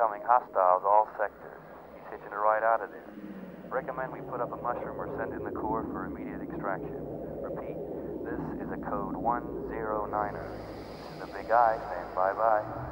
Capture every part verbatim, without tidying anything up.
incoming hostiles all sectors. He's hitching a ride out of there. Recommend we put up a mushroom or send in the core for immediate extraction. Repeat, this is a code one zero niner. This is a big eye saying bye-bye.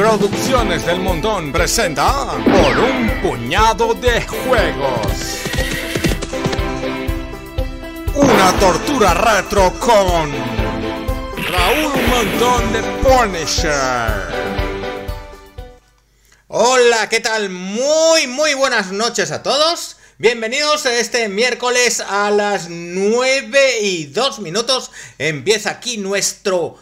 Producciones del Montón presenta Por un puñado de juegos. Una tortura retro con Raúl Montón de Punisher. Hola, ¿qué tal? Muy, muy buenas noches a todos. Bienvenidos este miércoles a las nueve y dos minutos. Empieza aquí nuestro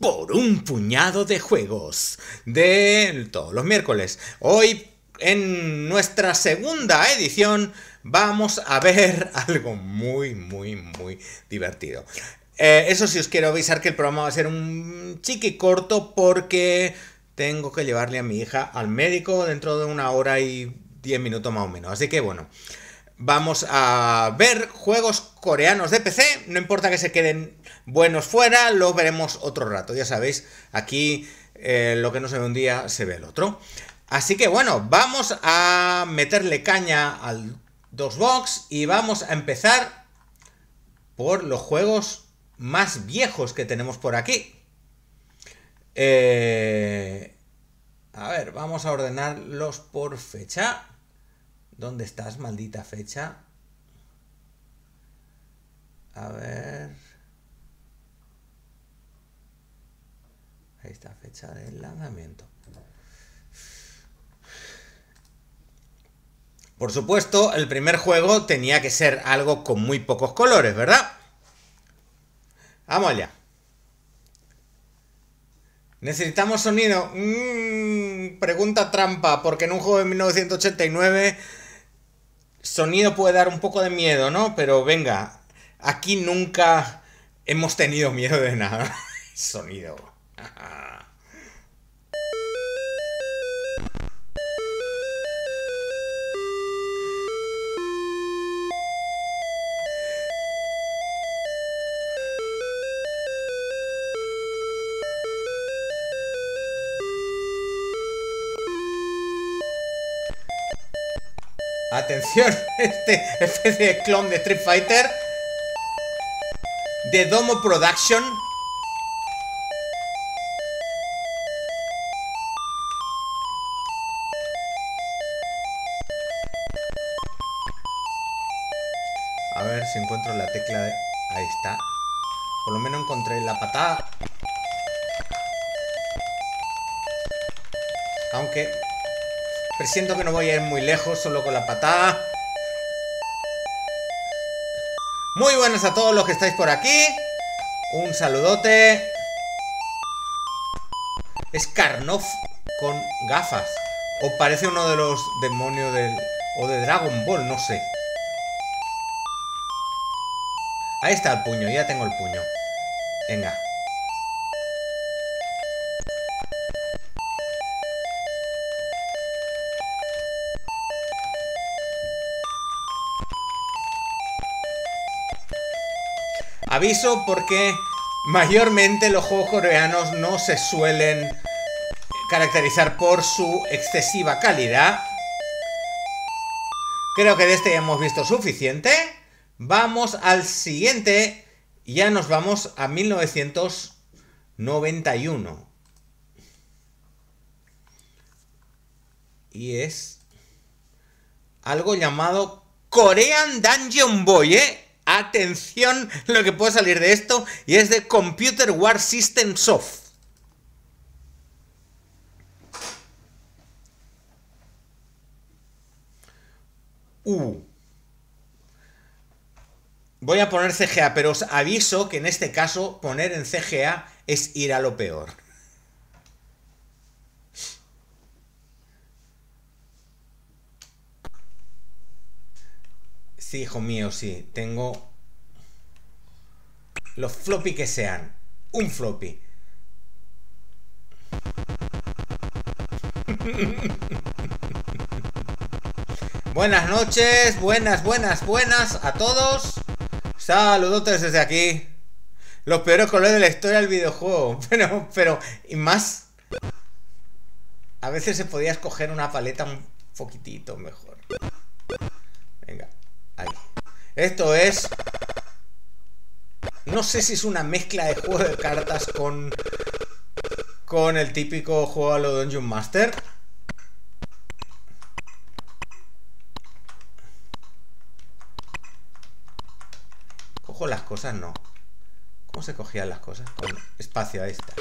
Por un puñado de juegos de todos los miércoles. Hoy en nuestra segunda edición vamos a ver algo muy, muy, muy divertido. Eh, eso sí, os quiero avisar que el programa va a ser un chiqui corto porque tengo que llevarle a mi hija al médico dentro de una hora y diez minutos más o menos, así que bueno, vamos a ver juegos coreanos de P C, no importa que se queden buenos fuera, los veremos otro rato, ya sabéis, aquí eh, lo que no se ve un día se ve el otro, así que bueno, vamos a meterle caña al DOSBox y vamos a empezar por los juegos más viejos que tenemos por aquí. eh, a ver, vamos a ordenarlos por fecha. ¿Dónde estás, maldita fecha? A ver... Ahí está, fecha del lanzamiento. Por supuesto, el primer juego tenía que ser algo con muy pocos colores, ¿verdad? Vamos allá. Necesitamos sonido. Mm, pregunta trampa, porque en un juego de mil novecientos ochenta y nueve... Sonido puede dar un poco de miedo, ¿no? Pero venga, aquí nunca hemos tenido miedo de nada. Sonido. Atención, este especie de clon de Street Fighter de Domo Production. A ver si encuentro la tecla de... Ahí está. Por lo menos encontré la patada. Aunque... presiento que no voy a ir muy lejos, solo con la patada. Muy buenas a todos los que estáis por aquí. Un saludote. Es Karnov con gafas. O parece uno de los demonios del... o de Dragon Ball, no sé. Ahí está el puño, ya tengo el puño. Venga. Aviso porque mayormente los juegos coreanos no se suelen caracterizar por su excesiva calidad. Creo que de este ya hemos visto suficiente. Vamos al siguiente. Ya nos vamos a mil novecientos noventa y uno. Y es algo llamado Korean Dungeon Boy, ¿eh? Atención lo que puede salir de esto, y es de Computer War Systems Soft. Uh. Voy a poner C G A, pero os aviso que en este caso poner en C G A es ir a lo peor. Sí, hijo mío, sí, tengo los floppy que sean, un floppy. Buenas noches, buenas, buenas, buenas a todos. Saludotes desde aquí. Los peores colores de la historia del videojuego, pero, pero, y más. A veces se podía escoger una paleta un poquitito mejor. Venga. Ahí. Esto es... no sé si es una mezcla de juego de cartas con... con el típico juego a lo Dungeon Master. Cojo las cosas, no. ¿Cómo se cogían las cosas? Con espacio, ahí está.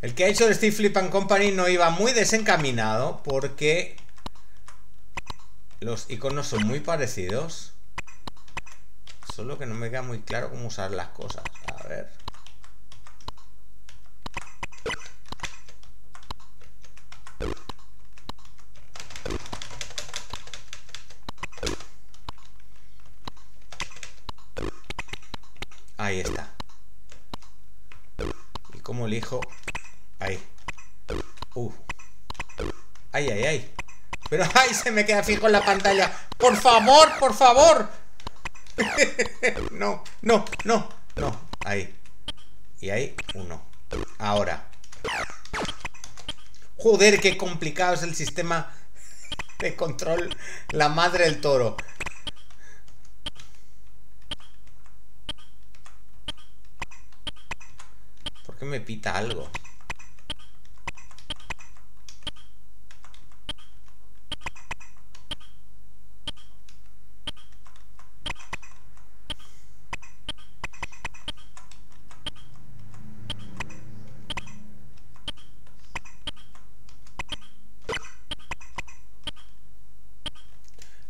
El que ha hecho de Steve Flip and Company no iba muy desencaminado, porque los iconos son muy parecidos, solo que no me queda muy claro cómo usar las cosas. A ver, ahí está. ¿Y cómo elijo? Ahí. Uh. Ay, ay, ay. Pero ay, se me queda fijo en la pantalla. Por favor, por favor. No, no, no, no. Ahí. Y ahí, uno. Ahora. Joder, qué complicado es el sistema de control. La madre del toro. ¿Por qué me pita algo?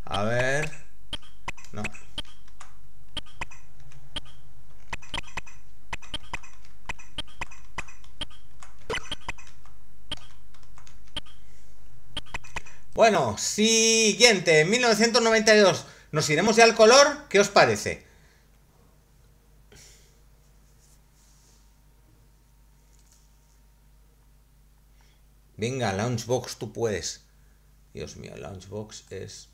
A ver... No. Bueno, siguiente, mil novecientos noventa y dos. Nos iremos ya al color. ¿Qué os parece? Venga, Launchbox, tú puedes. Dios mío, Launchbox es...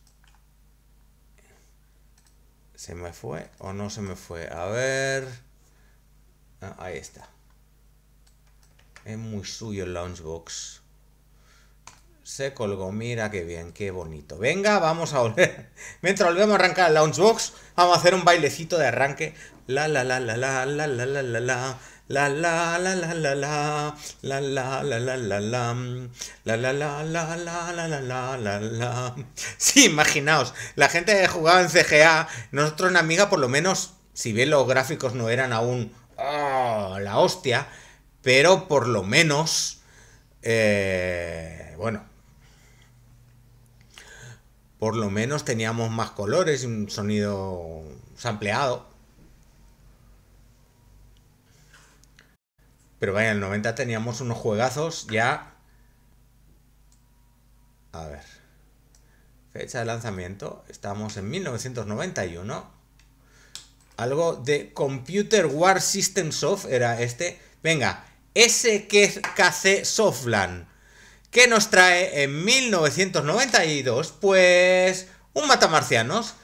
¿Se me fue o no se me fue? A ver... Ah, ahí está. Es muy suyo el Launchbox. Se colgó, mira qué bien, qué bonito. Venga, vamos a volver. Mientras volvemos a arrancar el Launchbox, vamos a hacer un bailecito de arranque. La la la la la la la la la la. La la la la la la la la la la la la la la la la la la la la. Sí, imaginaos, la gente jugaba en C G A, nosotros en Amiga por lo menos, si bien los gráficos no eran aún la hostia, pero por lo menos, bueno, por lo menos teníamos más colores y un sonido sampleado. Pero vaya, en el noventa teníamos unos juegazos ya. A ver. Fecha de lanzamiento. Estamos en mil novecientos noventa y uno. Algo de Computer War Systems Soft era este. Venga, ese que es KCsoftland. ¿Qué nos trae en mil novecientos noventa y dos? Pues un matamarcianos.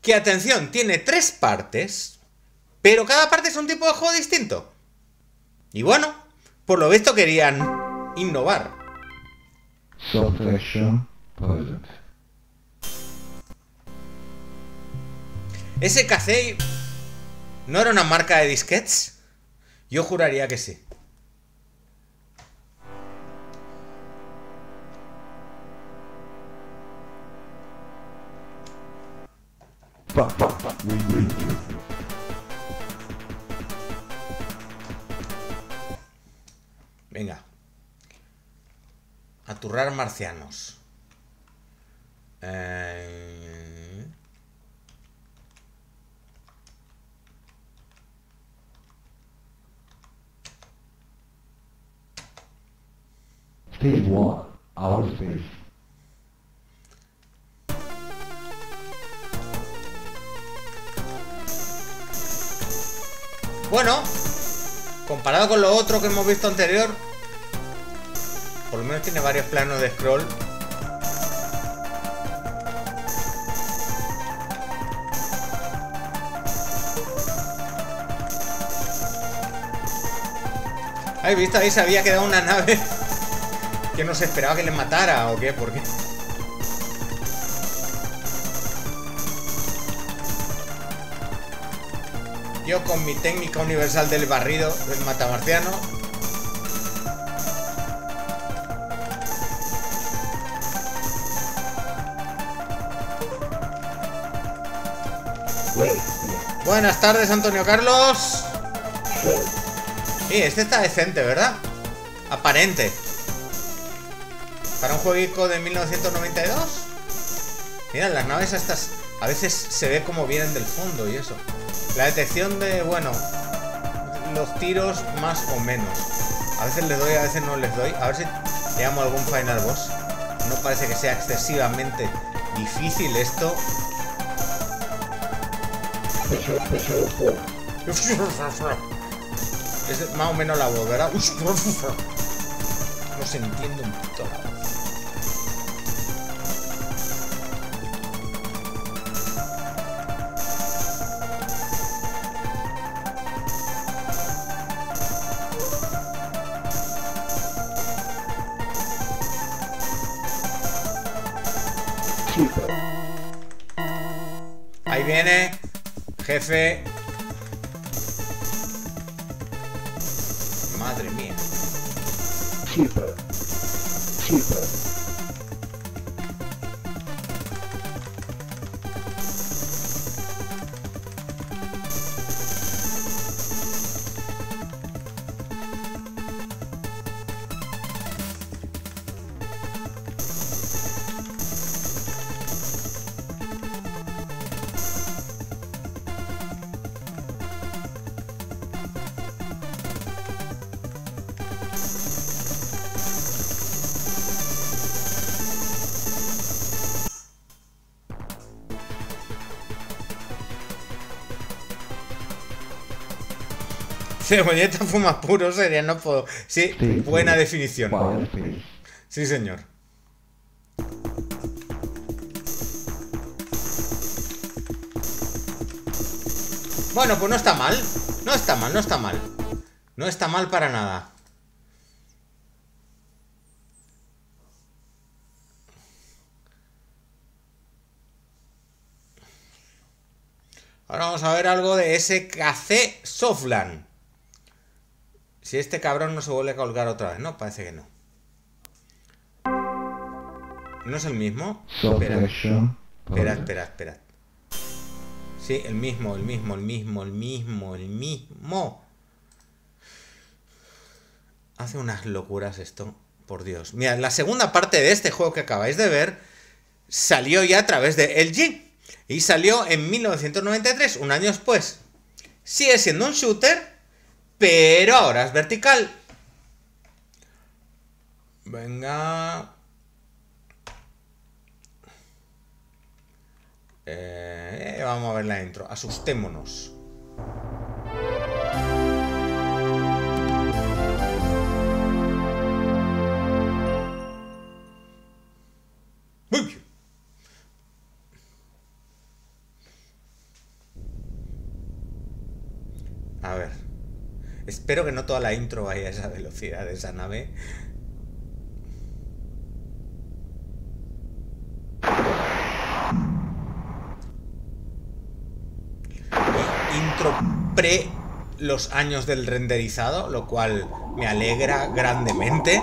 Que, atención, tiene tres partes. Pero cada parte es un tipo de juego distinto. Y bueno, por lo visto querían innovar. Soft action, present. ¿Ese K C no era una marca de disquets? Yo juraría que sí. Pa, pa, pa. Venga, aturrar marcianos. Eh... Stage one, our space. Bueno, comparado con lo otro que hemos visto anterior, por lo menos tiene varios planos de scroll. ¿Habéis visto? Ahí se había quedado una nave que no se esperaba que le matara o qué, ¿por qué? Yo con mi técnica universal del barrido, del matamarciano. Buenas tardes, Antonio Carlos. Sí, este está decente, ¿verdad? Aparente. Para un jueguico de mil novecientos noventa y dos. Mira, las naves estas a veces se ve como vienen del fondo y eso. La detección de, bueno, los tiros más o menos. A veces les doy, a veces no les doy. A ver si llegamos a algún final boss. No parece que sea excesivamente difícil esto. Es más o menos la voz, ¿verdad? No se entiende un puto. Ahí viene, jefe. Madre mía. Super. Super. Cebolleta fuma puro, sería, no puedo. Sí, sí, buena, sí. Definición. Vale, sí. Sí, señor. Bueno, pues no está mal. No está mal, no está mal. No está mal para nada. Ahora vamos a ver algo de ese KCsoftland. Si este cabrón no se vuelve a colgar otra vez, ¿no? Parece que no. ¿No es el mismo? Espera, espera, espera, espera. Sí, el mismo, el mismo, el mismo, el mismo, el mismo. Hace unas locuras esto, por Dios. Mira, la segunda parte de este juego que acabáis de ver salió ya a través de L G. Y salió en mil novecientos noventa y tres, un año después. Sigue siendo un shooter, pero ahora es vertical. Venga. Eh, vamos a ver la intro. Asustémonos. Muy bien. A ver. Espero que no toda la intro vaya a esa velocidad de esa nave. Intro pre los años del renderizado, lo cual me alegra grandemente.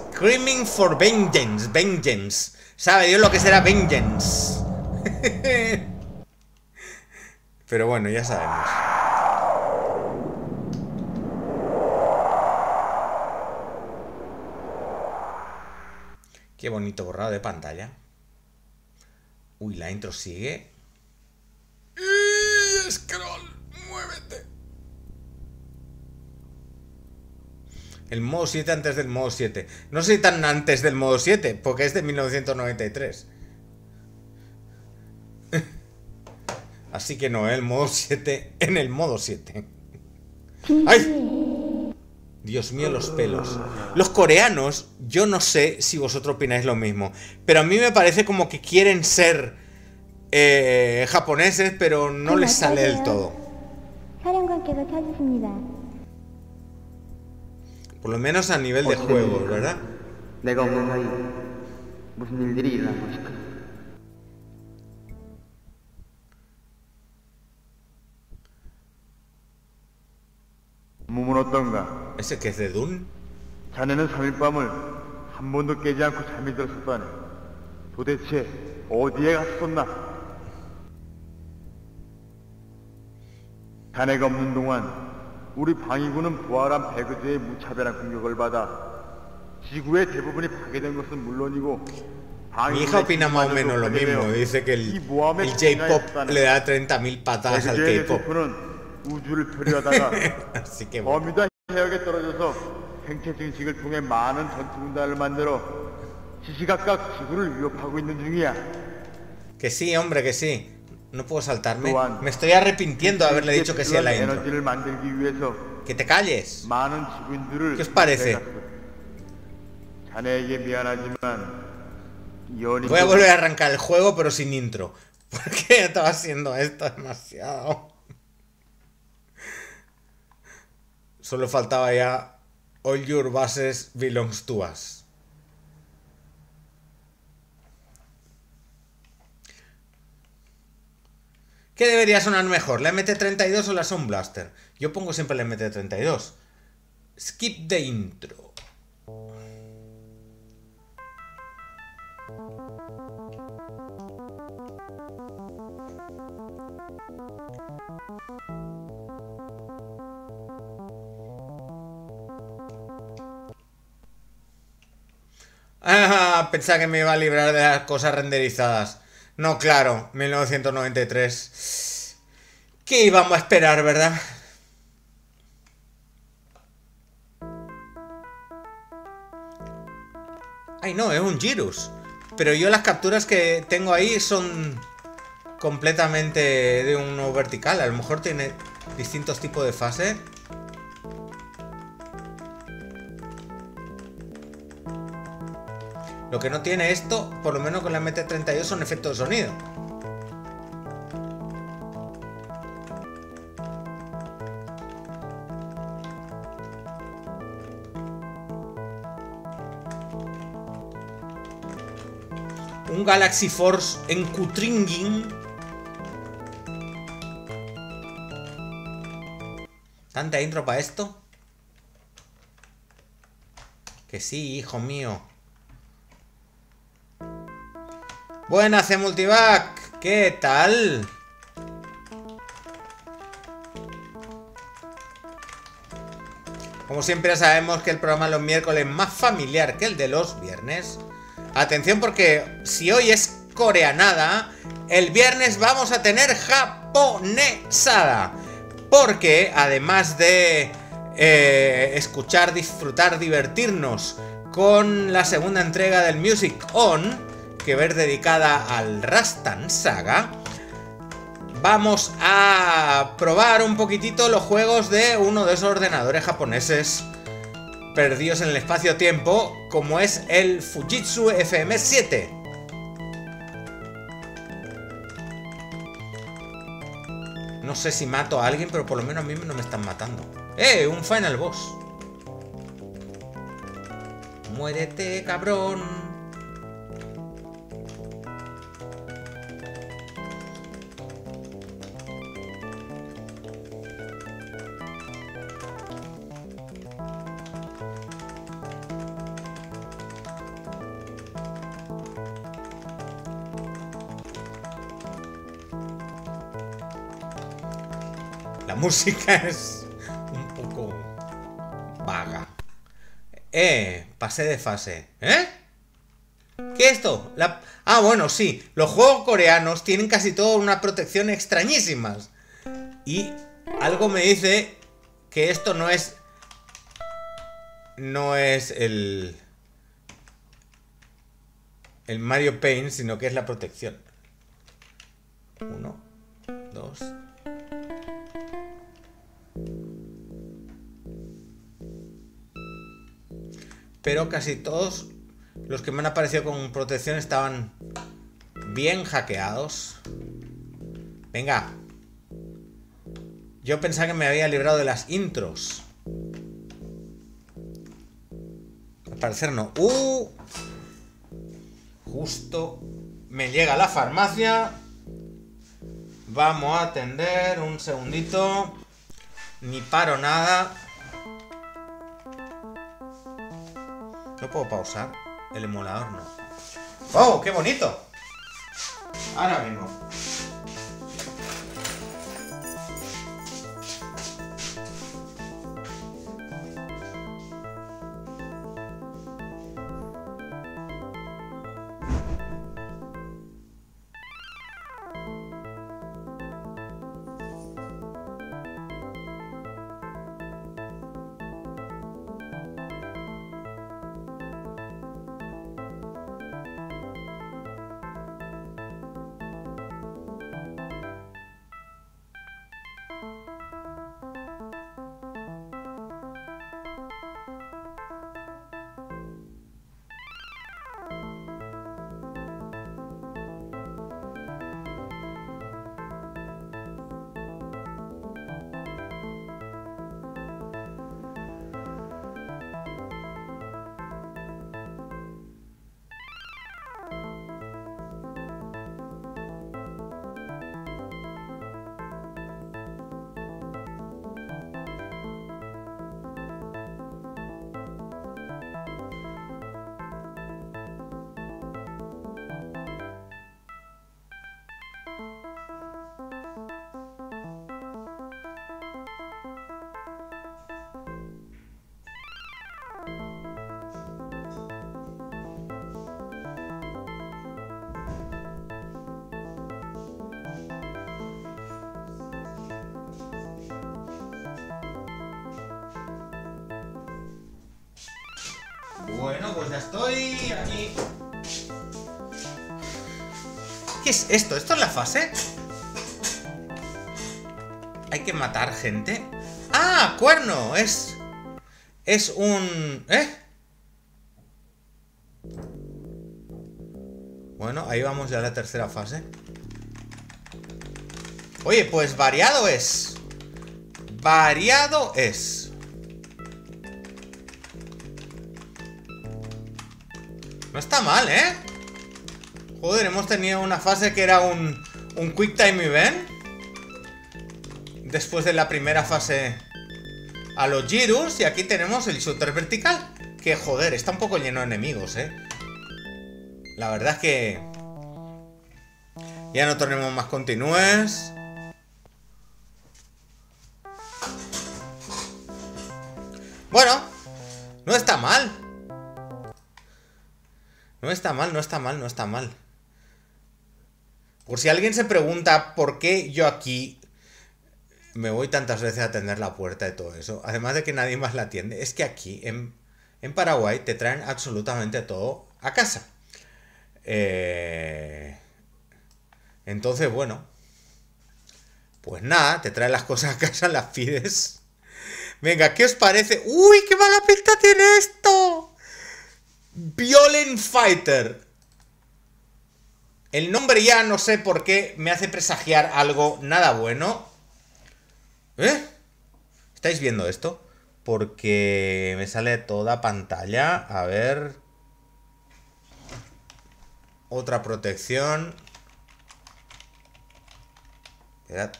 Screaming for vengeance, vengeance. Sabe Dios lo que será vengeance. Pero bueno, ya sabemos. Qué bonito borrado de pantalla. Uy, la intro sigue. Y scroll, muévete. El modo siete antes del modo siete. No soy tan antes del modo siete, porque es de mil novecientos noventa y tres. Así que no, ¿eh? El modo siete en el modo siete. ¡Ay! Dios mío, los pelos. Los coreanos, yo no sé si vosotros opináis lo mismo, pero a mí me parece como que quieren ser eh, japoneses, pero no les sale del todo. Por lo menos a nivel de juegos, ¿verdad? ¿Ese que es de Dune? Mi hija opina más o menos lo mismo. Dice que el, el J-Pop le da treinta mil patadas al K-Pop. Así que bueno. Que sí, hombre, que sí. No puedo saltarme. Me estoy arrepintiendo de haberle dicho que sí a la intro. Que te calles. ¿Qué os parece? Voy a volver a arrancar el juego, pero sin intro. Porque estaba haciendo esto demasiado. Solo faltaba ya All Your Bases Belongs to Us. ¿Qué debería sonar mejor? ¿La M T treinta y dos o la Sound Blaster? Yo pongo siempre la M T treinta y dos. Skip the intro. Ah, pensaba que me iba a librar de las cosas renderizadas. No, claro, mil novecientos noventa y tres. ¿Qué íbamos a esperar, verdad? Ay, no, es un Girus. Pero yo las capturas que tengo ahí son completamente de uno vertical. A lo mejor tiene distintos tipos de fase. Lo que no tiene esto, por lo menos con la M T treinta y dos, son efectos de sonido. Un Galaxy Force en Kutringin. ¿Tanta intro para esto? Que sí, hijo mío. Buenas, C Multivac, ¿qué tal? Como siempre sabemos que el programa de los miércoles es más familiar que el de los viernes. Atención, porque si hoy es coreanada, el viernes vamos a tener japonesada. Porque además de eh, escuchar, disfrutar, divertirnos con la segunda entrega del Music On, que ver dedicada al Rastan Saga, vamos a probar un poquitito los juegos de uno de esos ordenadores japoneses perdidos en el espacio-tiempo, como es el Fujitsu F M siete. No sé si mato a alguien, pero por lo menos a mí no me están matando. ¡Eh! Un final boss. ¡Muérete, cabrón! Música es un poco vaga. Eh, pasé de fase. ¿Eh? ¿Qué es esto? La... Ah, bueno, sí. Los juegos coreanos tienen casi toda una protección extrañísimas. Y algo me dice que esto no es... No es el... El Mario Paint, sino que es la protección. Uno, dos... pero casi todos los que me han aparecido con protección estaban bien hackeados. Venga. Yo pensaba que me había librado de las intros. Al parecer no. ¡Uh! Justo me llega a la farmacia. Vamos a atender un segundito. Ni paro nada. No puedo pausar el emulador, no. ¡Oh, qué bonito! Ahora mismo. Bueno, pues ya estoy aquí. ¿Qué es esto? ¿Esto es la fase? Hay que matar gente. ¡Ah! ¡Cuerno! Es... Es un... ¿Eh? Bueno, ahí vamos ya a la tercera fase. Oye, pues variado es. Variado es. No está mal, ¿eh? Joder, hemos tenido una fase que era un, un Quick Time Event. Después de la primera fase a los Girus. Y aquí tenemos el shooter vertical. Que joder, está un poco lleno de enemigos, ¿eh? La verdad es que... Ya no tenemos más continúes. Bueno, no está mal. No está mal, no está mal, no está mal. Por si alguien se pregunta por qué yo aquí me voy tantas veces a atender la puerta y todo eso, además de que nadie más la atiende, es que aquí en, en Paraguay te traen absolutamente todo a casa. Eh, entonces, bueno, pues nada, te traen las cosas a casa, las pides. Venga, ¿qué os parece? ¡Uy, qué mala pinta tiene esto! Violent Fighter. El nombre ya no sé por qué me hace presagiar algo nada bueno. ¿Eh? ¿Estáis viendo esto? Porque me sale toda pantalla. A ver. Otra protección. Esperad.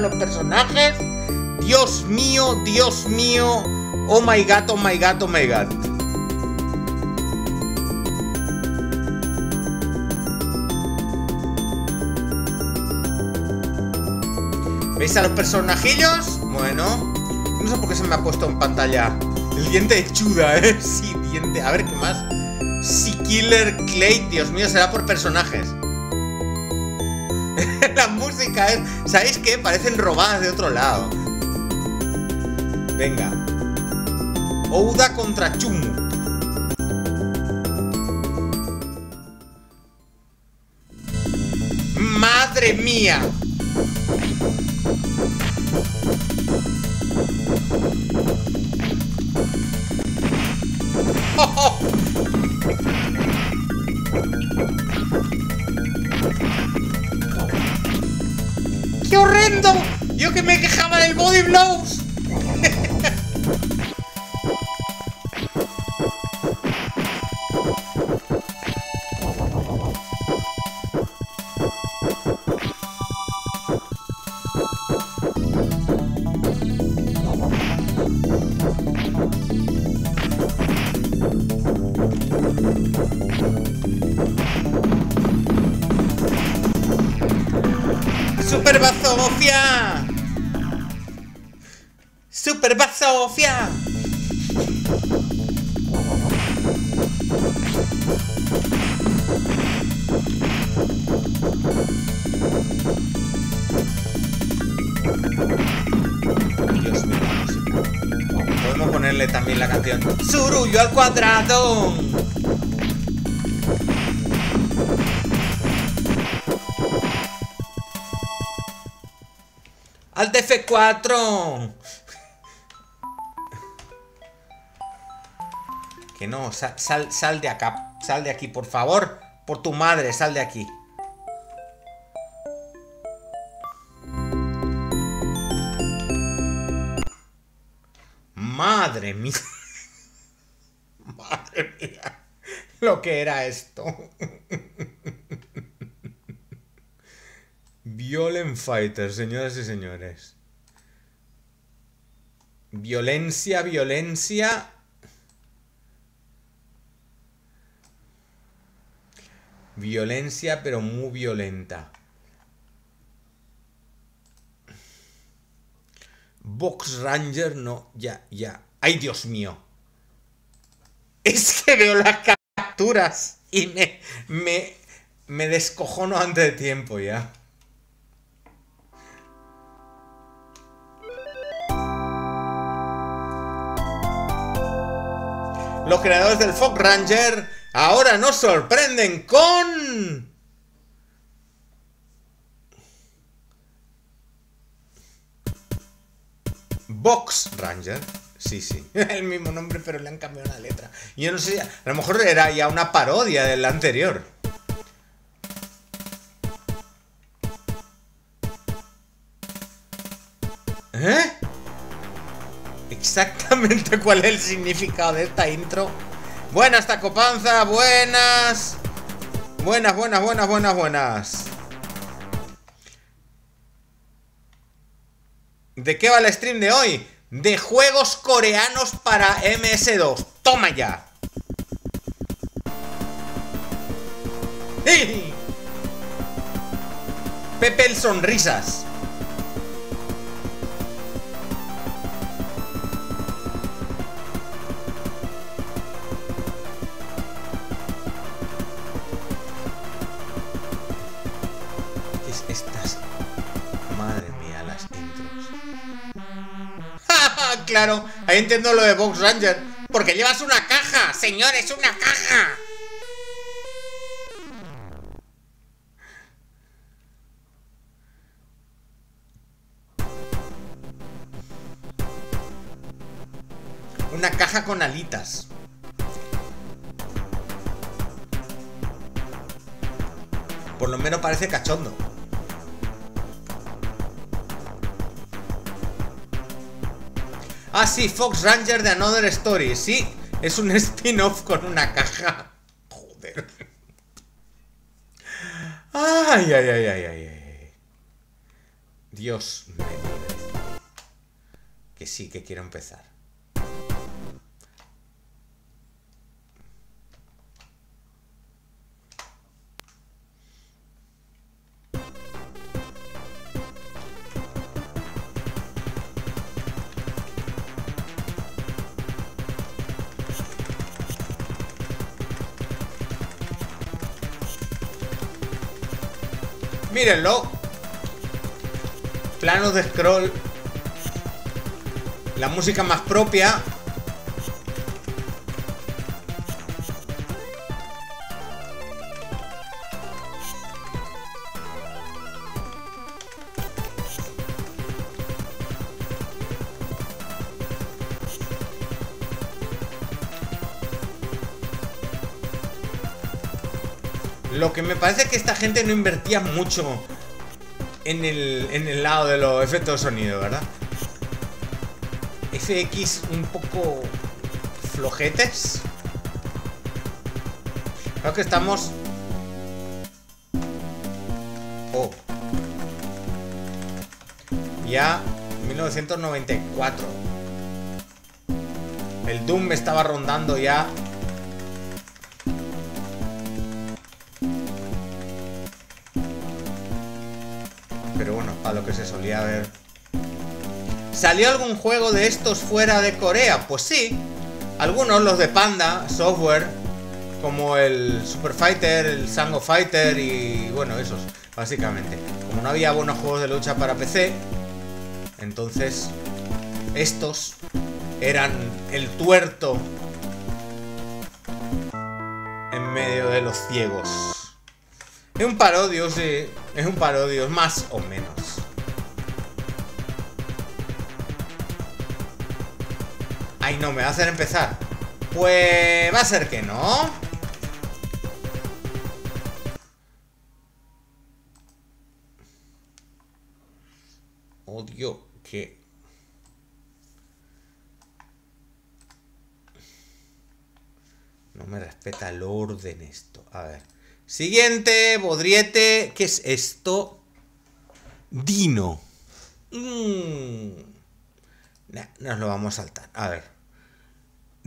Los personajes, Dios mío, Dios mío, oh my god, oh my god, oh my god. ¿Veis a los personajillos? Bueno, no sé por qué se me ha puesto en pantalla El diente de Chuda, eh. Sí, diente. A ver, ¿qué más? Sí, Killer Clay. Dios mío, será por personajes. La música es... ¿Sabéis qué? Parecen robadas de otro lado. Venga. Ouda contra Chumu. ¡Madre mía! ¡Oh, oh! ¡Qué horrendo! Yo que me quejaba del body blows. Super Bazofia. Dios mío, podemos ponerle también la canción Zurullo al cuadrado. Al D F cuatro. Que no, sal, sal, sal de acá. Sal de aquí, por favor. Por tu madre, sal de aquí. Madre mía. Madre mía. Lo que era esto. Violent Fighter, señoras y señores. Violencia, violencia... Violencia, pero muy violenta. Box Ranger, no, ya, ya. ¡Ay, Dios mío! Es que veo las capturas y me, me, me descojono antes de tiempo ya. Los creadores del Fox Ranger ahora nos sorprenden con... Box Ranger. Sí, sí. El mismo nombre, pero le han cambiado la letra. Yo no sé, a lo mejor era ya una parodia del anterior. ¿Eh? Exactamente cuál es el significado de esta intro. Buenas, Tacopanza, buenas. Buenas, buenas, buenas, buenas, buenas. ¿De qué va el stream de hoy? De juegos coreanos para M S dos. ¡Toma ya! ¡Sí! Pepe el Sonrisas. Claro, ahí entiendo lo de Box Ranger. Porque llevas una caja, señores, una caja. Una caja con alitas. Por lo menos parece cachondo. Ah, sí, Fox Ranger de Another Story. Sí, es un spin-off con una caja. Joder. Ay, ay, ay, ay, ay. Dios me libre. Que sí, que quiero empezar. Mírenlo. Planos de scroll. La música más propia. Lo que me parece que esta gente no invertía mucho en el, en el lado de los efectos de sonido, ¿verdad? F X un poco flojetes. Creo que estamos... Oh. Ya mil novecientos noventa y cuatro. El Doom me estaba rondando ya... A lo que se solía ver. ¿Salió algún juego de estos fuera de Corea? Pues sí. Algunos, los de Panda Software, como el Super Fighter, el Sango Fighter y bueno, esos, básicamente. Como no había buenos juegos de lucha para P C, entonces estos eran el tuerto en medio de los ciegos. Es un parodio, sí. Es un parodio, más o menos. Ay, no, me va a hacer empezar. Pues va a ser que no. Odio que... No me respeta el orden esto. A ver. Siguiente, bodriete. ¿Qué es esto? Dino. Mm. Nah, nos lo vamos a saltar. A ver.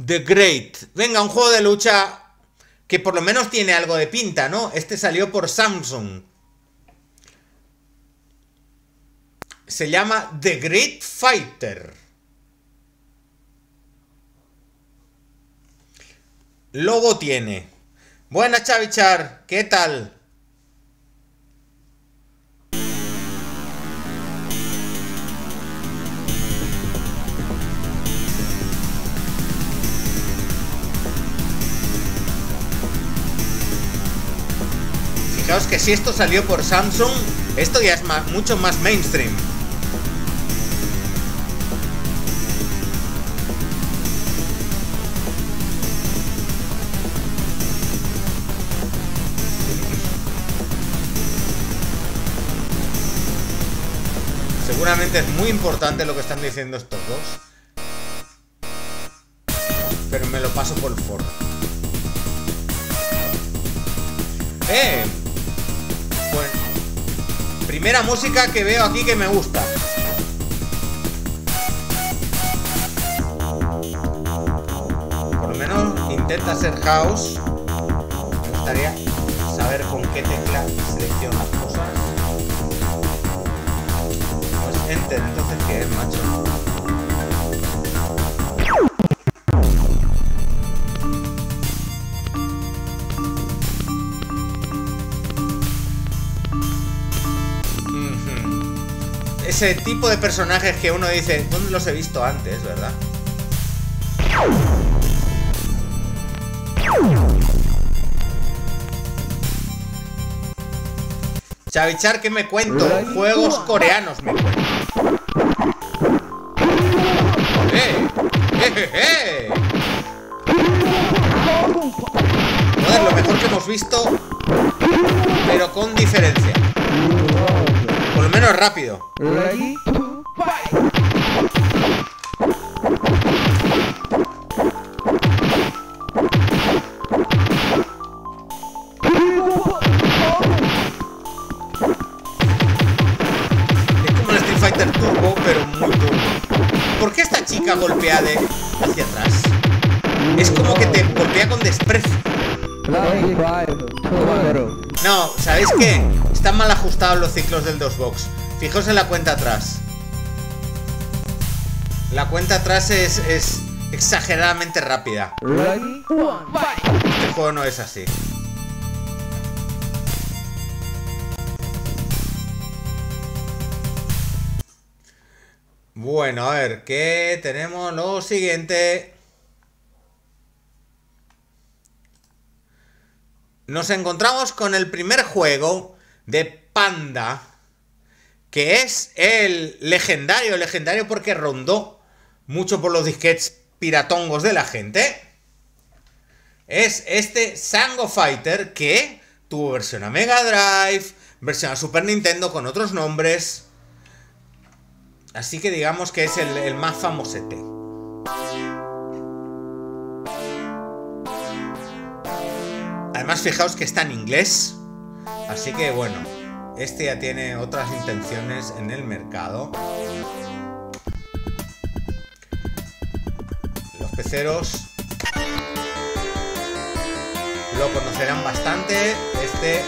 The Great. Venga, un juego de lucha que por lo menos tiene algo de pinta, ¿no? Este salió por Samsung. Se llama The Great Fighter. Logo tiene... Buenas, Chavichar, ¿qué tal? Fijaos que si esto salió por Samsung, esto ya es más, mucho más mainstream. Seguramente es muy importante lo que están diciendo estos dos. Pero me lo paso por el foro. ¡Eh! Bueno. Primera música que veo aquí que me gusta. Por lo menos intenta ser house. Me gustaría saber con qué tecla selecciono las cosas. Enter, entonces ¿qué es, macho? Mm-hmm. Ese tipo de personajes que uno dice, ¿dónde los he visto antes, verdad? Chavichar, ¿qué me cuento? Juegos coreanos me cuento. ¡Eh! ¡Eh, eh, eh! Joder, lo mejor que hemos visto, pero con diferencia. Por lo menos rápido. Golpea de hacia atrás. Es como que te golpea con desprecio. No, ¿sabéis qué? Están mal ajustados los ciclos del dos box. Fijaos en la cuenta atrás. La cuenta atrás es, es exageradamente rápida. Este juego no es así. Bueno, a ver, ¿qué tenemos? Lo siguiente. Nos encontramos con el primer juego de Panda, que es el legendario, legendario porque rondó mucho por los disquets piratongos de la gente. Es este Sango Fighter, que tuvo versión a Mega Drive, versión a Super Nintendo con otros nombres. Así que digamos que es el, el más famosete. Además, fijaos que está en inglés. Así que bueno, este ya tiene otras intenciones en el mercado. Los peceros lo conocerán bastante. Este...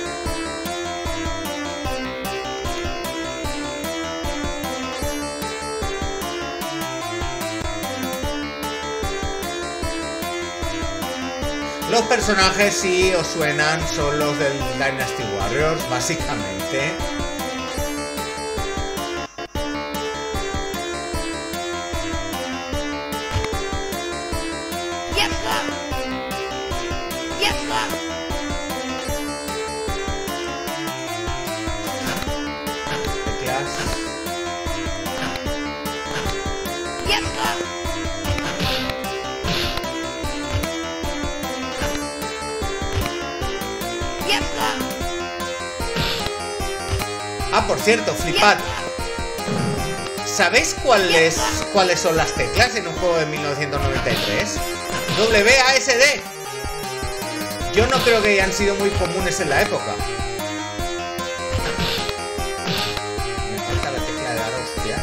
Los personajes, si os suenan, son los del Dynasty Warriors, básicamente. Ah, por cierto, flipad. ¿Sabéis cuáles cuáles son las teclas en un juego de mil novecientos noventa y tres? W A S D. Yo no creo que hayan sido muy comunes en la época. Me falta la tecla de dar hostias.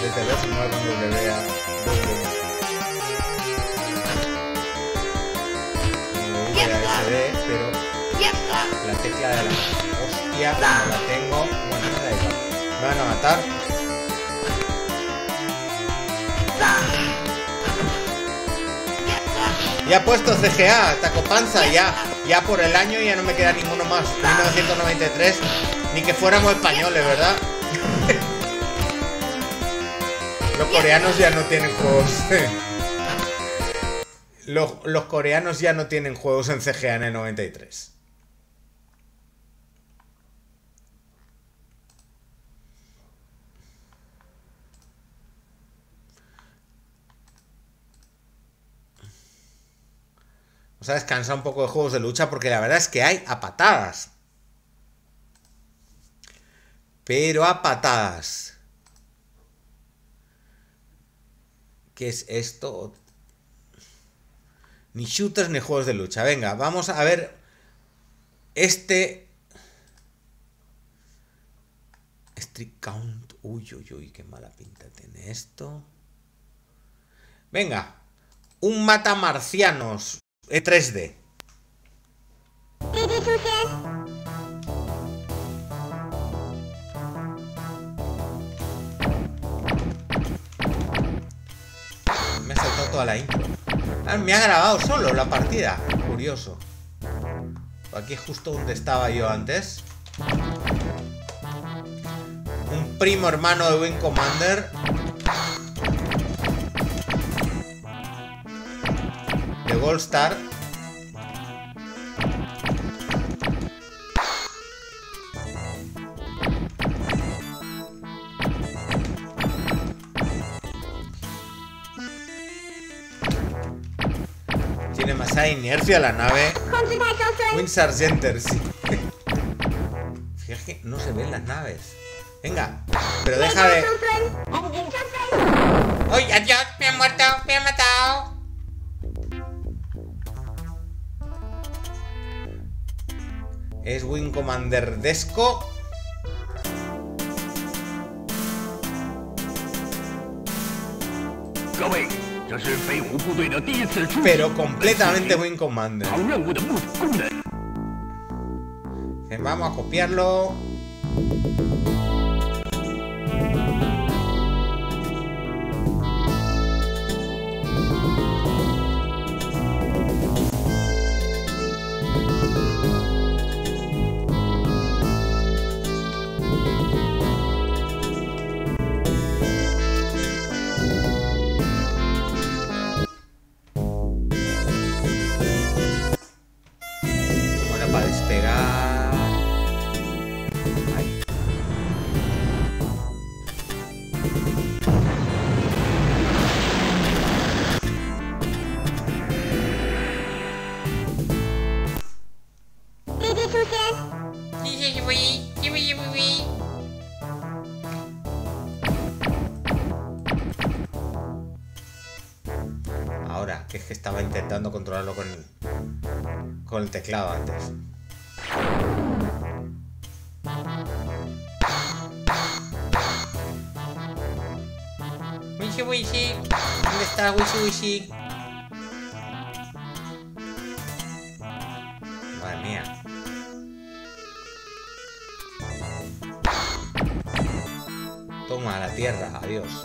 Desde luego no hay con W A S D, pero la tecla de la... Ya no la tengo. Bueno, no da igual. Me van a matar. Ya he puesto C G A, Taco Panza, ya. Ya por el año ya no me queda ninguno más. mil novecientos noventa y tres. Ni que fuéramos españoles, ¿verdad? Los coreanos ya no tienen juegos. Los, los coreanos ya no tienen juegos en C G A en el noventa y tres. O sea, descansar un poco de juegos de lucha, porque la verdad es que hay a patadas. Pero a patadas. ¿Qué es esto? Ni shooters ni juegos de lucha. Venga, vamos a ver este... Street Count. Uy, uy, uy, qué mala pinta tiene esto. Venga, un mata marcianos. E tres D. Me he saltado toda la intro. Ah, me ha grabado solo la partida. Curioso. Aquí es justo donde estaba yo antes. Un primo hermano de Wing Commander. Gold Star. Tiene más inercia la nave. Wind Sargenter, sí. Fíjate que no se ven las naves. Venga, pero deja de... ¡Ay, adiós! ¡Me han muerto! ¡Me han matado! Es Wing Commander Nesco. Pero completamente Wing Commander. Vamos a copiarlo. esperar. Ahí. Ahora, que es que estaba intentando controlarlo con el, con el teclado antes. Wishi Wishi, ¿dónde está Wishi Wishi? Madre mía. Toma la tierra, adiós.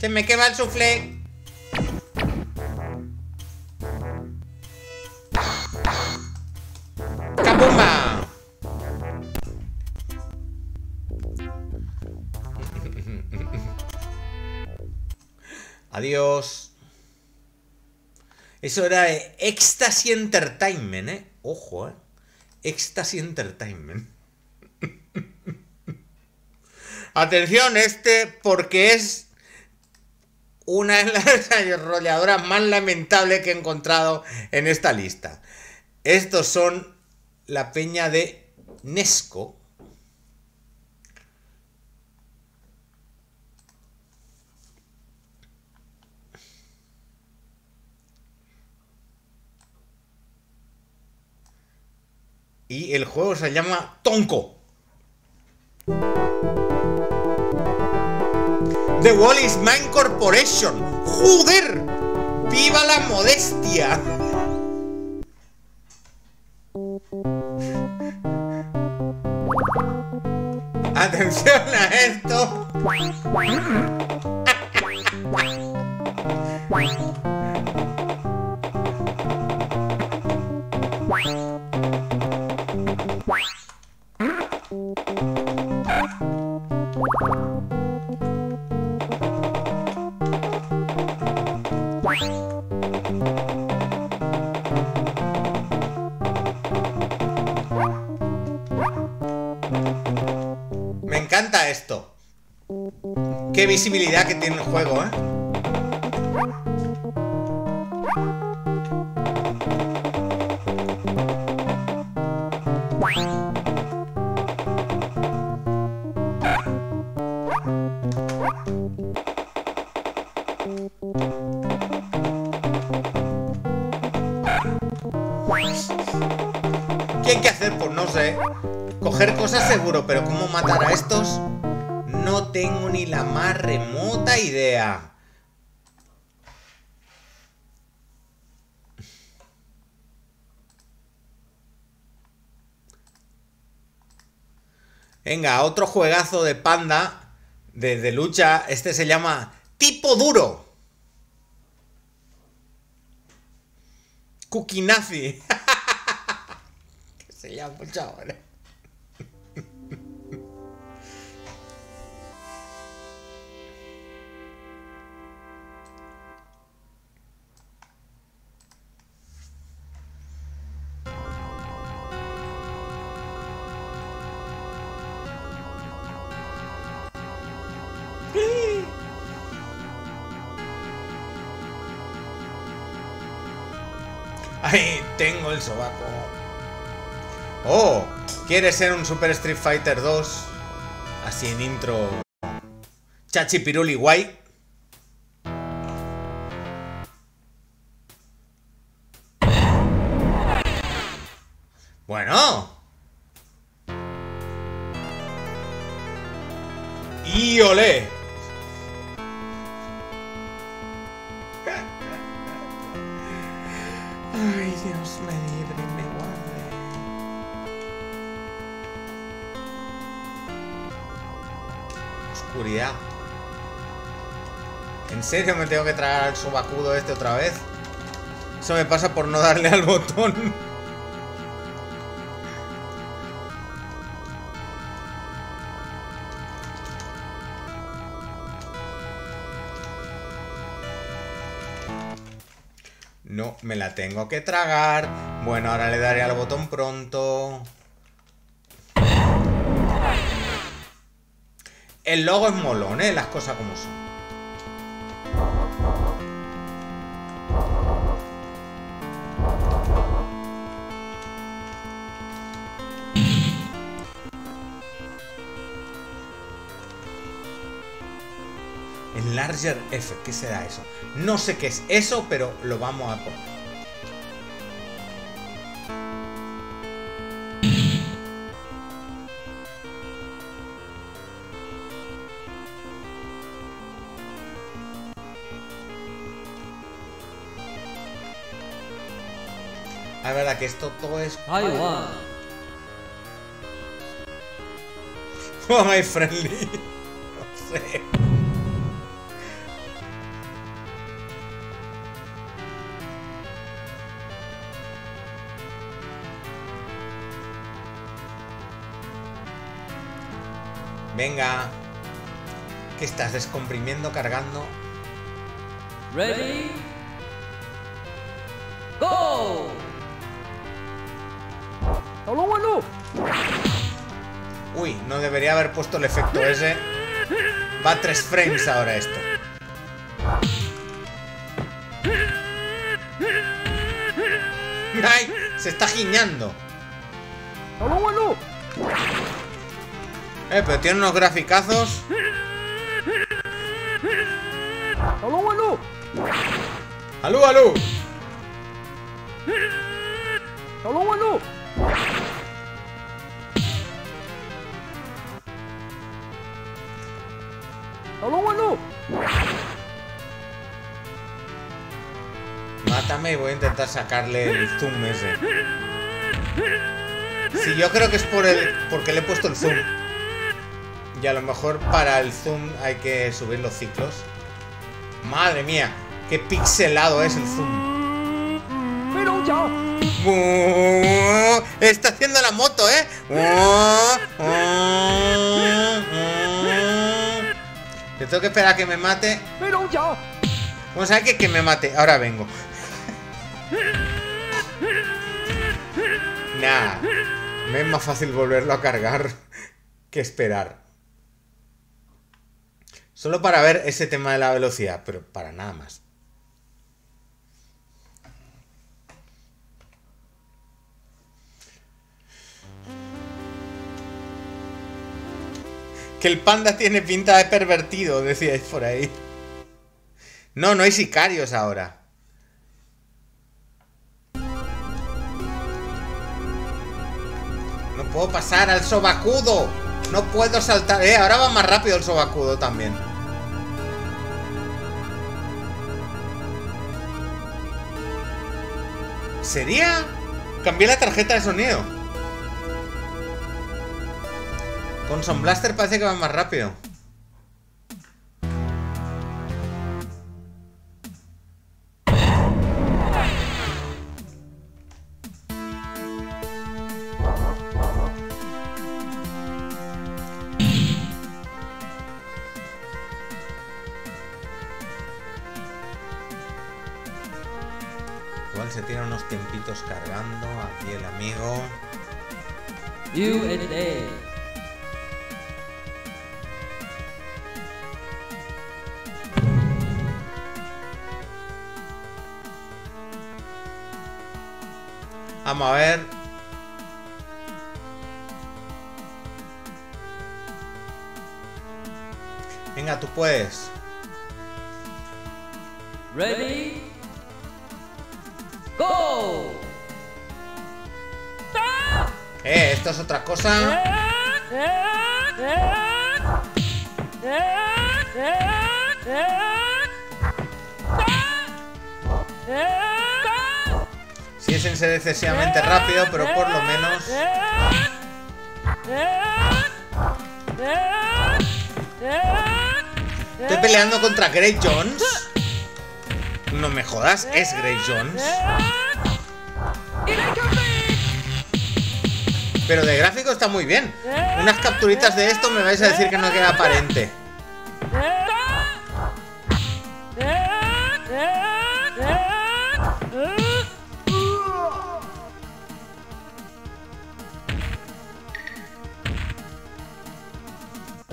Se me quema el soufflé. ¡Capumba! Adiós. Eso era de Ecstasy Entertainment, eh. Ojo, eh. Ecstasy Entertainment. Atención, este, porque es una de las desarrolladoras más lamentables que he encontrado en esta lista. Estos son la peña de Nesco. Y el juego se llama Tonko. The Wall is Mine Corporation. ¡Joder! ¡Viva la modestia! Atención a esto. Me encanta esto. Qué visibilidad que tiene el juego, ¿eh? ¿Qué hay que hacer? Pues no sé. Coger cosas seguro, pero ¿cómo matar a estos? No tengo ni la más remota idea. Venga, otro juegazo de Panda, de, de lucha. Este se llama Tipo Duro. Cookie Nazi. Que se llama, chaval. Ay, tengo el sobaco. Oh, ¿quieres ser un Super Street Fighter dos? Así en intro. Chachi Piruli guay. Bueno. Y olé. Ay, Dios me libre y me guarde. Oscuridad. ¿En serio me tengo que tragar al sobacudo este otra vez? Eso me pasa por no darle al botón. No, me la tengo que tragar. Bueno, ahora le daré al botón pronto. El logo es molón, ¿eh? Las cosas como son. Enlarger F, ¿qué será eso? No sé qué es eso, pero lo vamos a poner. La verdad que esto todo es... ¡Ay, wow! ¡Oh, my friendly! No sé... Venga, que estás descomprimiendo, cargando. Ready, go. Uy, no debería haber puesto el efecto ese. Va a tres frames ahora esto. ¡Ay! Se está guiñando. Eh, pero tiene unos graficazos. ¡Aló, aló! ¡Aló, aló! ¡Aló, aló! ¡Aló, aló! Mátame y voy a intentar sacarle el zoom ese. Sí, yo creo que es por el... porque le he puesto el zoom. Y a lo mejor para el zoom hay que subir los ciclos. Madre mía, qué pixelado es el zoom. Pero ya. Está haciendo la moto, ¿eh? Yo tengo que esperar a que me mate. Pero ya. Vamos a ver que, que me mate. Ahora vengo. Nah. Me es más fácil volverlo a cargar que esperar. Solo para ver ese tema de la velocidad, pero para nada más. Que el panda tiene pinta de pervertido, decíais por ahí. No, no hay sicarios ahora. No puedo pasar al sobacudo. No puedo saltar. Eh, ahora va más rápido el sobacudo también. ¿Sería? Cambié la tarjeta de sonido. Con Sound Blaster parece que va más rápido. Se tiene unos tiempitos cargando aquí el amigo. U N A. Vamos a ver. Venga, tú puedes. Ready. ¡Go! Eh, esto es otra cosa. Sí, es en ser excesivamente rápido, pero por lo menos... Estoy peleando contra Grey Jones. No me jodas, es Grey Jones. Pero de gráfico está muy bien. Unas capturitas de esto me vais a decir que no queda aparente.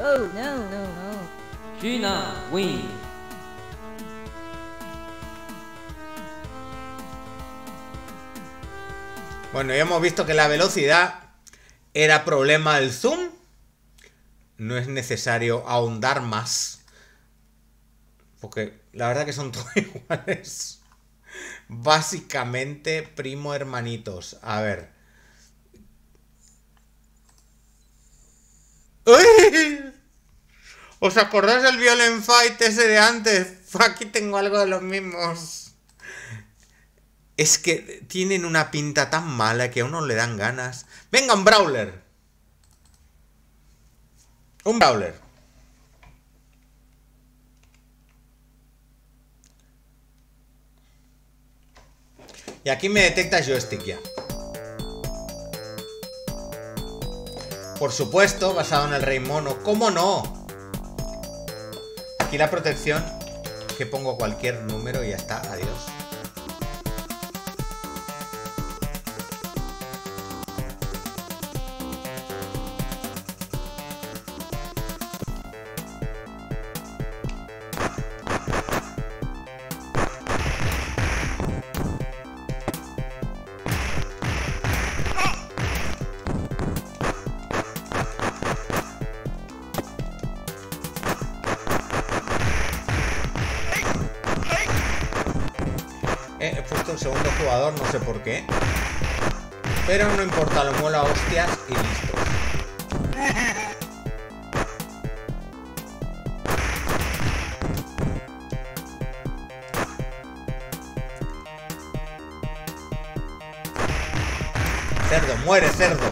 Oh, no, no, no. China win. Bueno, ya hemos visto que la velocidad era problema del zoom. No es necesario ahondar más, porque la verdad que son todos iguales. Básicamente, primo hermanitos. A ver. ¡Uy! ¿Os acordáis del Violent Fight ese de antes? Aquí tengo algo de los mismos. Es que tienen una pinta tan mala que a uno le dan ganas. ¡Venga, un brawler! Un brawler. Y aquí me detecta joystick ya. Por supuesto, basado en el Rey Mono. ¿Cómo no? Aquí la protección, que pongo cualquier número y ya está. Adiós. No sé por qué, pero no importa, lo muelo a hostias y listo. Cerdo, muere cerdo.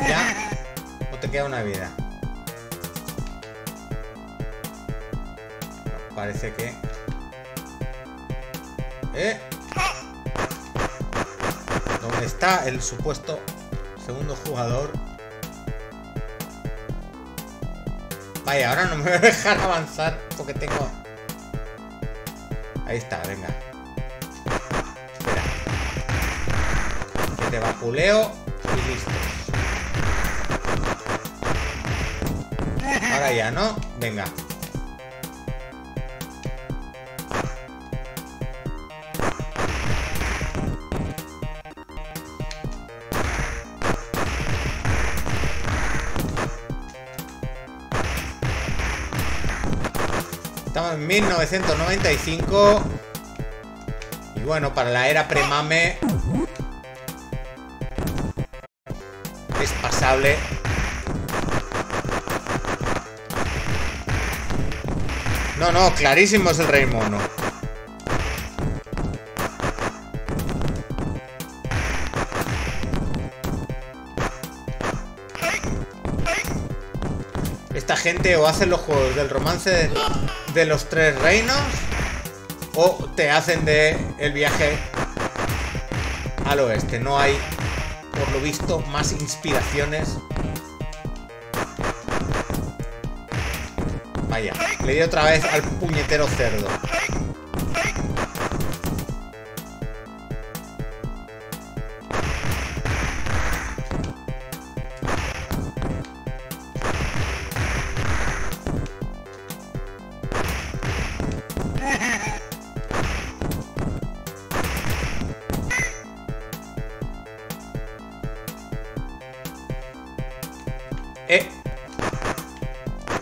Ya, no te queda una vida. Parece que... ¿Eh? ¿Dónde está el supuesto segundo jugador? Vaya, ahora no me voy a dejar avanzar porque tengo... Ahí está, venga. Espera. Que te vacileo y listo. Ahora ya, ¿no? Venga. mil novecientos noventa y cinco. Y bueno, para la era premame es pasable. No, no, clarísimo es el Rey Mono. Esta gente o hacen los juegos del romance de... de los tres reinos, o te hacen de el viaje al oeste. No hay, por lo visto, más inspiraciones. Vaya, le di otra vez al puñetero cerdo.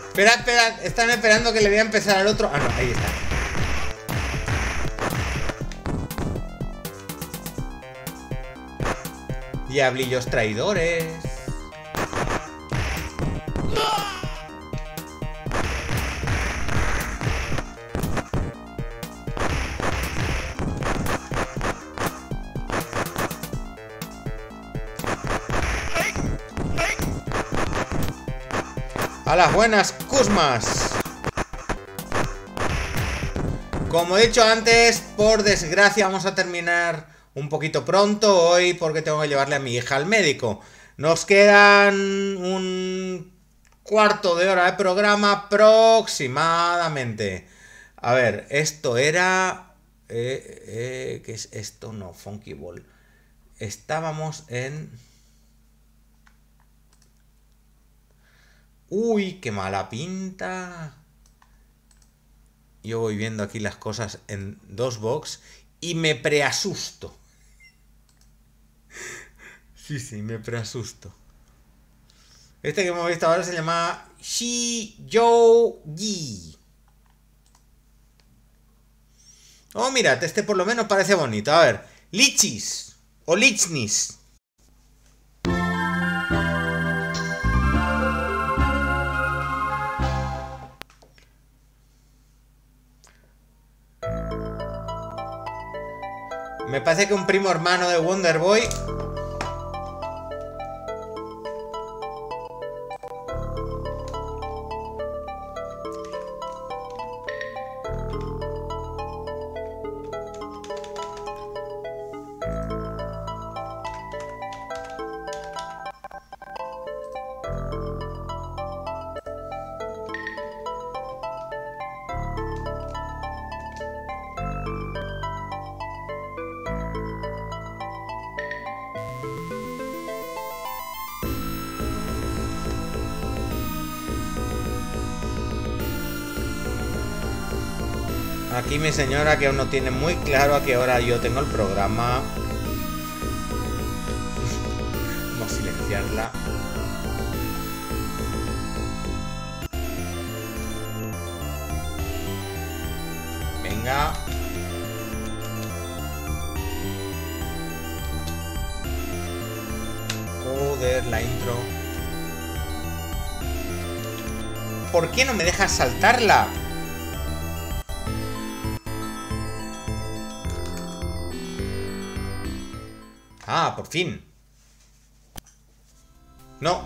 Espera, espera, están esperando que le voy a empezar al otro. Ah, no, ahí está. Diablillos traidores. A las buenas, Cusmas. Como he dicho antes, por desgracia vamos a terminar un poquito pronto hoy porque tengo que llevarle a mi hija al médico. Nos quedan un cuarto de hora de programa aproximadamente. A ver, esto era... Eh, eh, ¿qué es esto? No, Funky Ball. Estábamos en... ¡Uy, qué mala pinta! Yo voy viendo aquí las cosas en dos box y me preasusto. Sí, sí, me preasusto. Este que hemos visto ahora se llama Shi-Yo-Gi. Oh, mirad, este por lo menos parece bonito. A ver, Lichis o Lichnis. Me parece que un primo hermano de Wonder Boy. Aquí mi señora que aún no tiene muy claro a qué hora yo tengo el programa. Vamos a silenciarla. Venga. Joder, la intro. ¿Por qué no me dejas saltarla? Ah, por fin. No.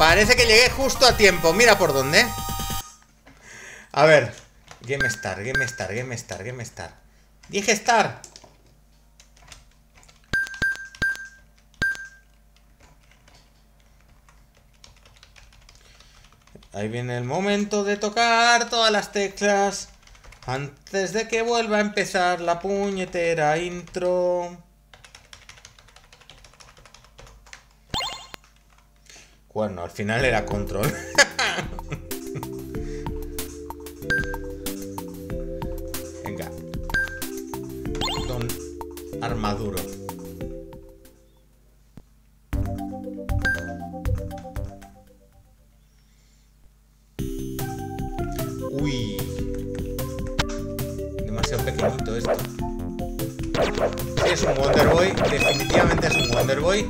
Parece que llegué justo a tiempo. Mira por dónde. A ver. GameStar, GameStar, GameStar, GameStar. Dije Star. Ahí viene el momento de tocar todas las teclas. Antes de que vuelva a empezar la puñetera intro. Bueno, al final era control. Venga. Don Armaduro. Uy. Demasiado pequeñito esto. Sí, es un Wonder Boy. Definitivamente es un Wonder Boy.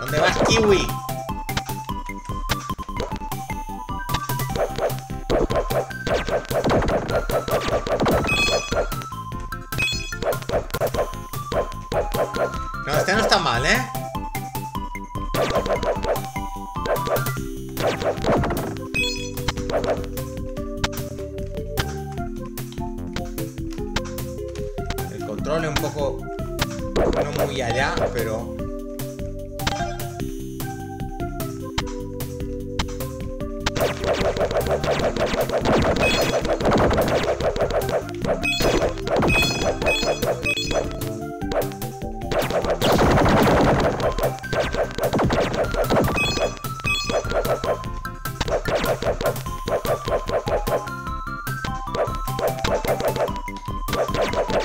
¿Dónde vas, Kiwi? No, este no está mal, ¿eh? El control es un poco... no muy allá, pero...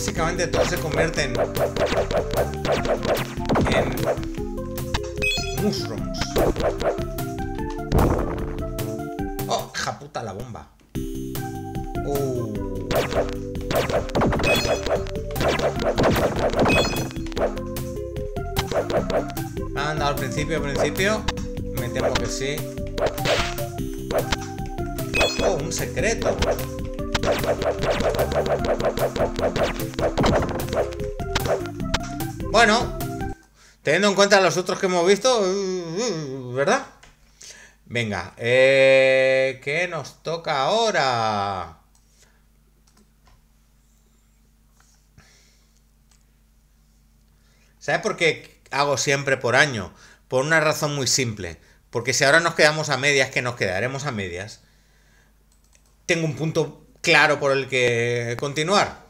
Básicamente todo se convierte en, en mushrooms. Oh, hija puta la bomba. Oh. ¿Me han dado al principio, al principio? Me temo que sí. Oh, un secreto. Bueno, teniendo en cuenta los otros que hemos visto, ¿verdad? Venga, eh, ¿qué nos toca ahora? ¿Sabes por qué hago siempre por año? Por una razón muy simple. Porque si ahora nos quedamos a medias, que nos quedaremos a medias, tengo un punto claro por el que continuar.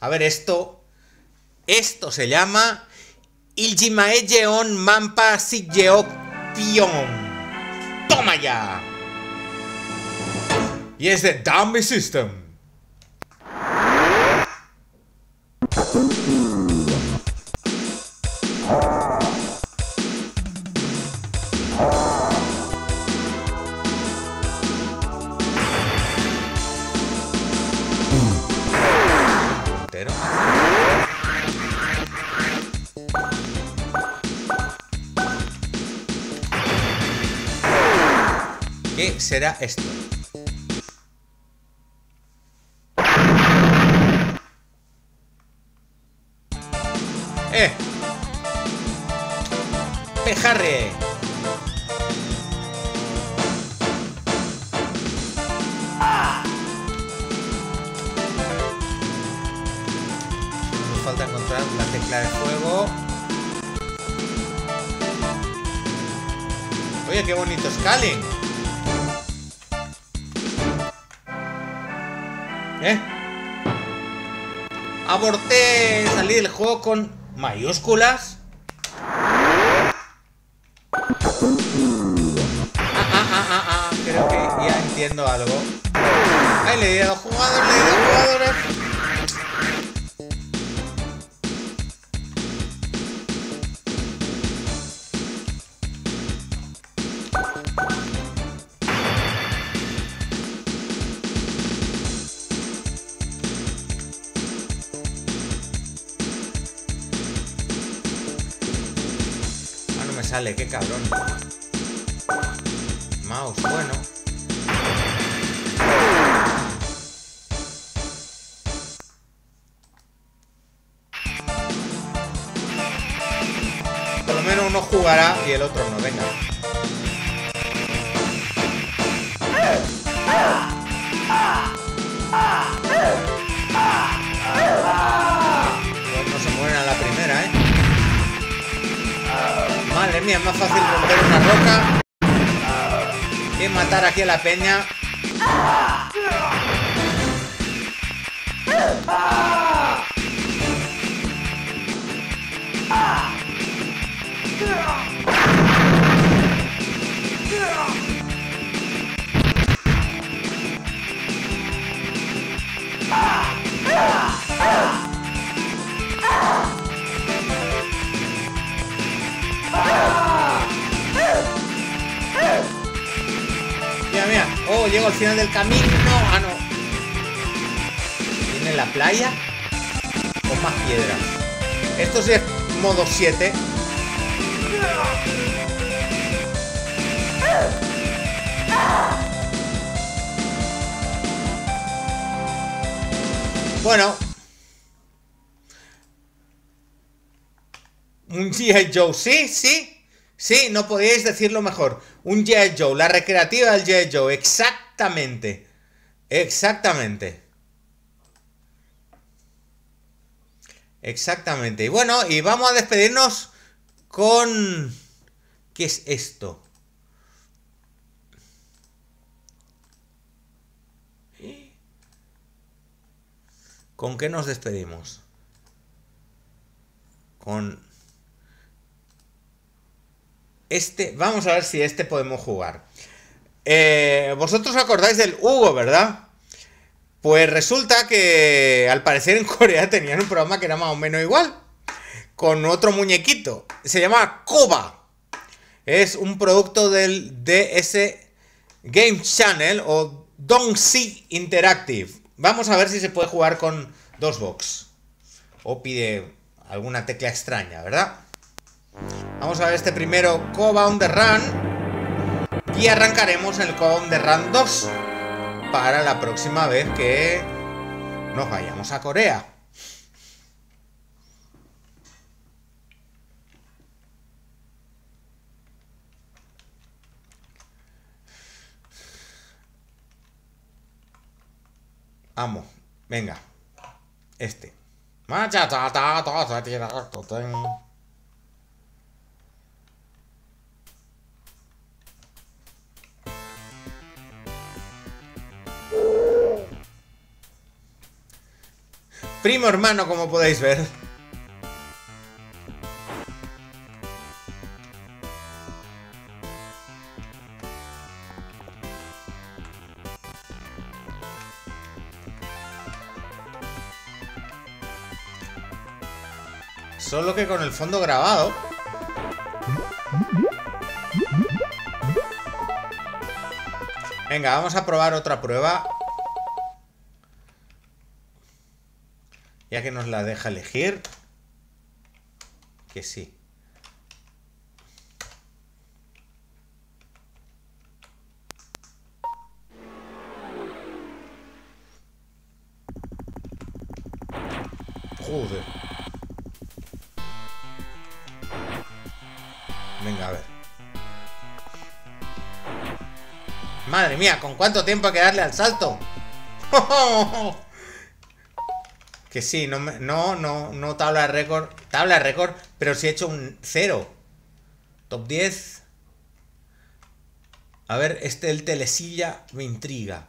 A ver, esto esto se llama Iljimaeyeon Mampa Sigeopion. ¡Toma ya! Y es de Dongsi System. ¿Qué será esto? ¡Eh! ¡Pejarre! ¡Ah! Me falta encontrar la tecla de fuego. Oye, qué bonito scaling. ¿Eh? Aborté, salí del juego con mayúsculas. Ah, ah, ah, ah, ah. Creo que ya entiendo algo. Ay, le di a los jugadores, le di a los jugadores. Dale, qué cabrón. Mouse, bueno. Por lo menos uno jugará y el otro no, venga. Pues no se mueren a la primera, ¿eh? Madre mía, es más fácil romper una roca que matar aquí a la peña. Mira, mira, oh, llego al final del camino. Ah, no. ¿Viene la playa? Con más piedras. Esto sí es modo siete. Bueno. Un G I. Joe, sí, sí. Sí, no podíais decirlo mejor. Un G I. Joe, la recreativa del G I. Joe. Exactamente. Exactamente. Exactamente. Y bueno, y vamos a despedirnos con... ¿Qué es esto? ¿Con qué nos despedimos? Con... Este... Vamos a ver si este podemos jugar. Eh, vosotros os acordáis del Hugo, ¿verdad? Pues resulta que al parecer en Corea tenían un programa que era más o menos igual, con otro muñequito. Se llama Koba. Es un producto del D S Game Channel o Dongsi Interactive. Vamos a ver si se puede jugar con dos box. O pide alguna tecla extraña, ¿verdad? Vamos a ver este primero, Koba on the Run. Y arrancaremos el Koba on the Run dos. Para la próxima vez que nos vayamos a Corea. Amo. Venga. Este. Primo hermano, como podéis ver. Solo que con el fondo grabado. Venga, vamos a probar otra prueba. Ya que nos la deja elegir. Que sí. Joder. Venga, a ver. Madre mía, ¿con cuánto tiempo hay que darle al salto? ¡Oh! Que sí, no, no, no, no tabla de récord. Tabla de récord, pero sí he hecho un cero. Top diez. A ver, este el telesilla me intriga.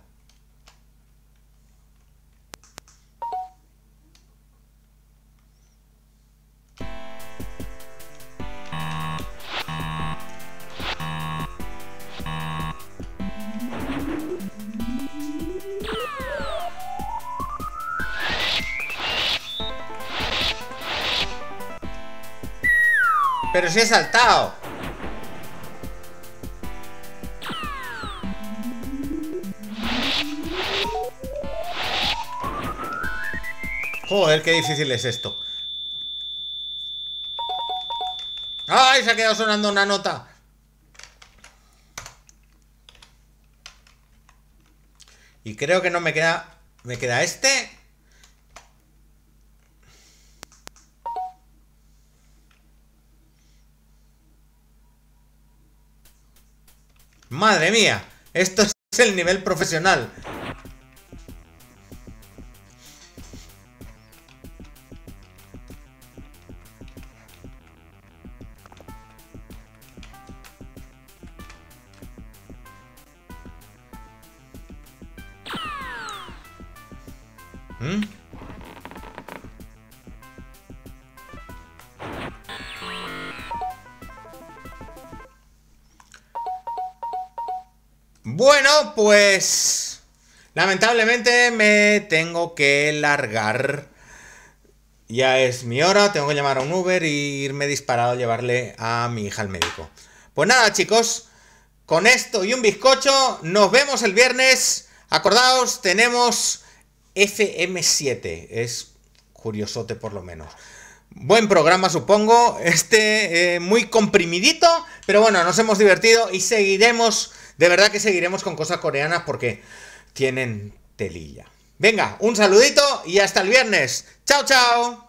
Pero si he saltado. Joder, qué difícil es esto. ¡Ay! Se ha quedado sonando una nota. Y creo que no me queda... Me queda este... Madre mía, esto es el nivel profesional. ¿Mm? Bueno, pues lamentablemente me tengo que largar. Ya es mi hora, tengo que llamar a un Uber e irme disparado a llevarle a mi hija al médico. Pues nada, chicos, con esto y un bizcocho nos vemos el viernes. Acordaos, tenemos F M siete, es curiosote por lo menos. Buen programa, supongo, este eh, muy comprimidito, pero bueno, nos hemos divertido y seguiremos... De verdad que seguiremos con cosas coreanas porque tienen telilla. Venga, un saludito y hasta el viernes. ¡Chao, chao!